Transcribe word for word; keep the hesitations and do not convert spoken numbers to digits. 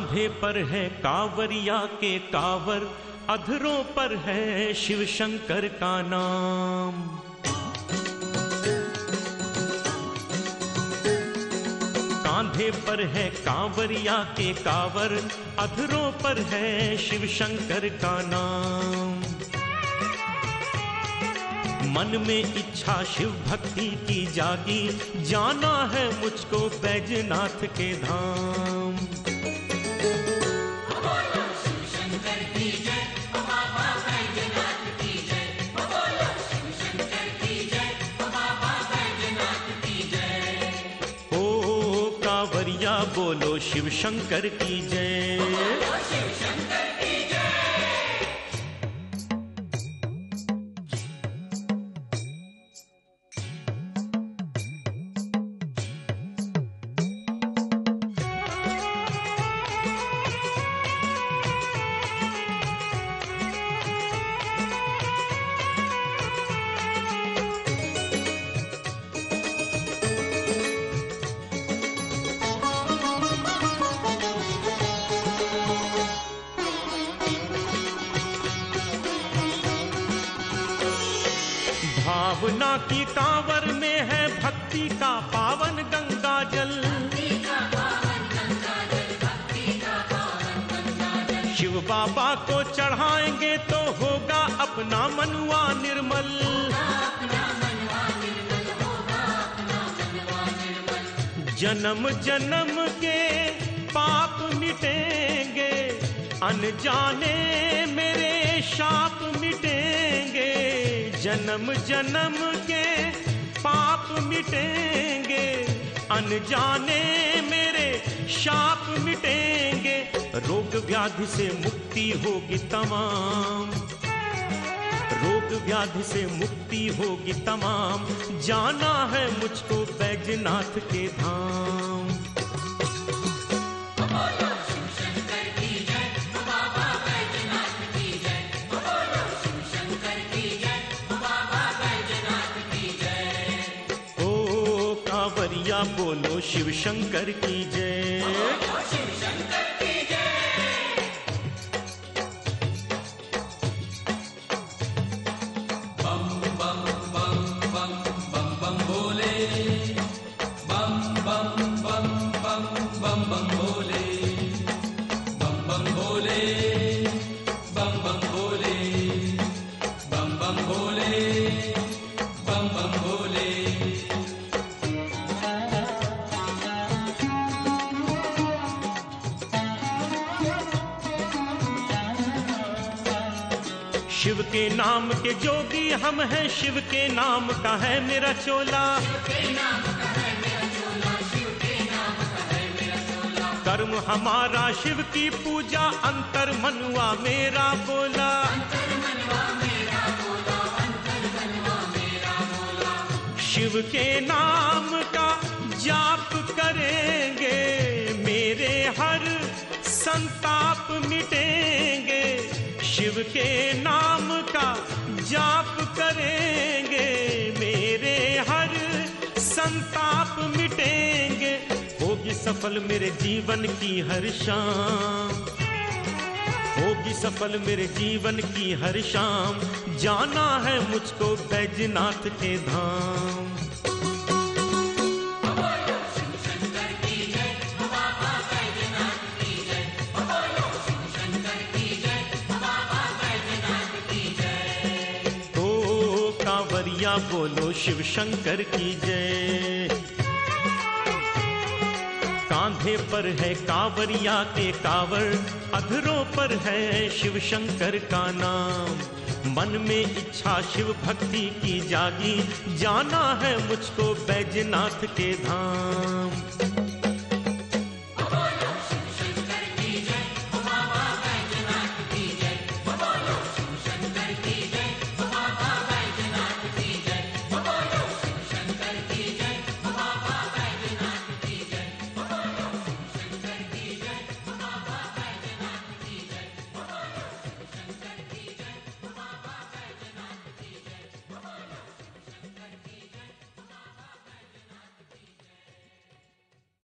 कांधे पर है कावरिया के कांवर, अधरों पर है शिव शंकर का नाम। कांधे पर है कांवरिया के कांवर, अधरों पर है शिव शंकर का नाम। मन में इच्छा शिव भक्ति की जागी, जाना है मुझको बैजनाथ के धाम। शिव शंकर की जय, बाबा बैजनाथ की जय। शिव शंकर की जय, बाबा बैजनाथ की जय। ओ कांवरिया बोलो शिव शंकर की जय। भावना की कांवर में है भक्ति का पावन गंगा जल। शिव बाबा को चढ़ाएंगे तो होगा अपना मनुआ निर्मल। जन्म जन्म के पाप मिटेंगे, अनजाने मेरे शाप मिटेंगे। जन्म जन्म के पाप मिटेंगे, अनजाने मेरे शाप मिटेंगे। रोग व्याधि से मुक्ति होगी तमाम, रोग व्याधि से मुक्ति होगी तमाम। जाना है मुझको बैजनाथ के धाम। बोलो शिव शंकर की जय। शिव शंकर की जय। बम बम बम बम बम बम भोले, बम बम बम बम बम बम भोले, बम बम भोले, बम बम भोले, बम बम भोले, बम बम भोले। शिव के नाम के जोगी हम हैं, शिव के नाम का है मेरा चोला। कर्म हमारा शिव की पूजा, अंतर मनुआ मेरा बोला। शिव के नाम का जाप करेंगे, मेरे हर संताप मिटेंगे। शिव के नाम का जाप करेंगे, मेरे हर संताप मिटेंगे। होगी सफल मेरे जीवन की हर शाम, होगी सफल मेरे जीवन की हर शाम। जाना है मुझको बैजनाथ के धाम। बोलो शिव शंकर की जय। कांधे पर है कांवरिया के कांवर, अधरों पर है शिव शंकर का नाम। मन में इच्छा शिव भक्ति की जागी, जाना है मुझको बैजनाथ के धाम।